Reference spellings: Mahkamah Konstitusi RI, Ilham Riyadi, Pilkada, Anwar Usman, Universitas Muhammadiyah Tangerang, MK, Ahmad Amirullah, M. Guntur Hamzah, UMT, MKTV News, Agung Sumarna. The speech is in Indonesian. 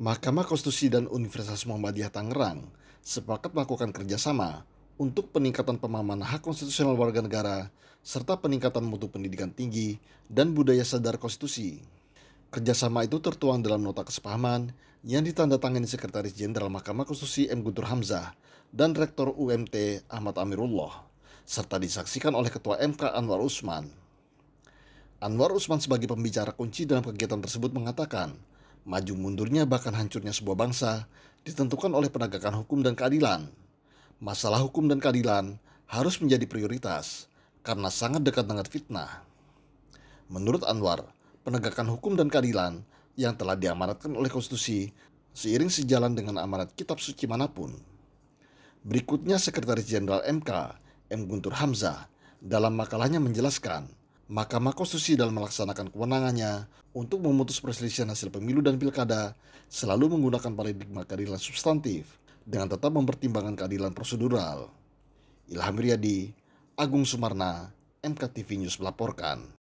Mahkamah Konstitusi dan Universitas Muhammadiyah Tangerang sepakat melakukan kerjasama untuk peningkatan pemahaman hak konstitusional warga negara serta peningkatan mutu pendidikan tinggi dan budaya sadar konstitusi. Kerjasama itu tertuang dalam nota kesepahaman yang ditandatangani Sekretaris Jenderal Mahkamah Konstitusi M. Guntur Hamzah dan Rektor UMT Ahmad Amirullah, serta disaksikan oleh Ketua MK Anwar Usman. Anwar Usman sebagai pembicara kunci dalam kegiatan tersebut mengatakan, maju mundurnya bahkan hancurnya sebuah bangsa ditentukan oleh penegakan hukum dan keadilan. Masalah hukum dan keadilan harus menjadi prioritas karena sangat dekat dengan fitnah. Menurut Anwar, penegakan hukum dan keadilan yang telah diamanatkan oleh konstitusi seiring sejalan dengan amanat kitab suci manapun. Berikutnya Sekretaris Jenderal MK, M. Guntur Hamzah, dalam makalahnya menjelaskan, Mahkamah Konstitusi dalam melaksanakan kewenangannya untuk memutus perselisihan hasil pemilu dan pilkada selalu menggunakan paradigma keadilan substantif dengan tetap mempertimbangkan keadilan prosedural. Ilham Riyadi, Agung Sumarna, MKTV News melaporkan.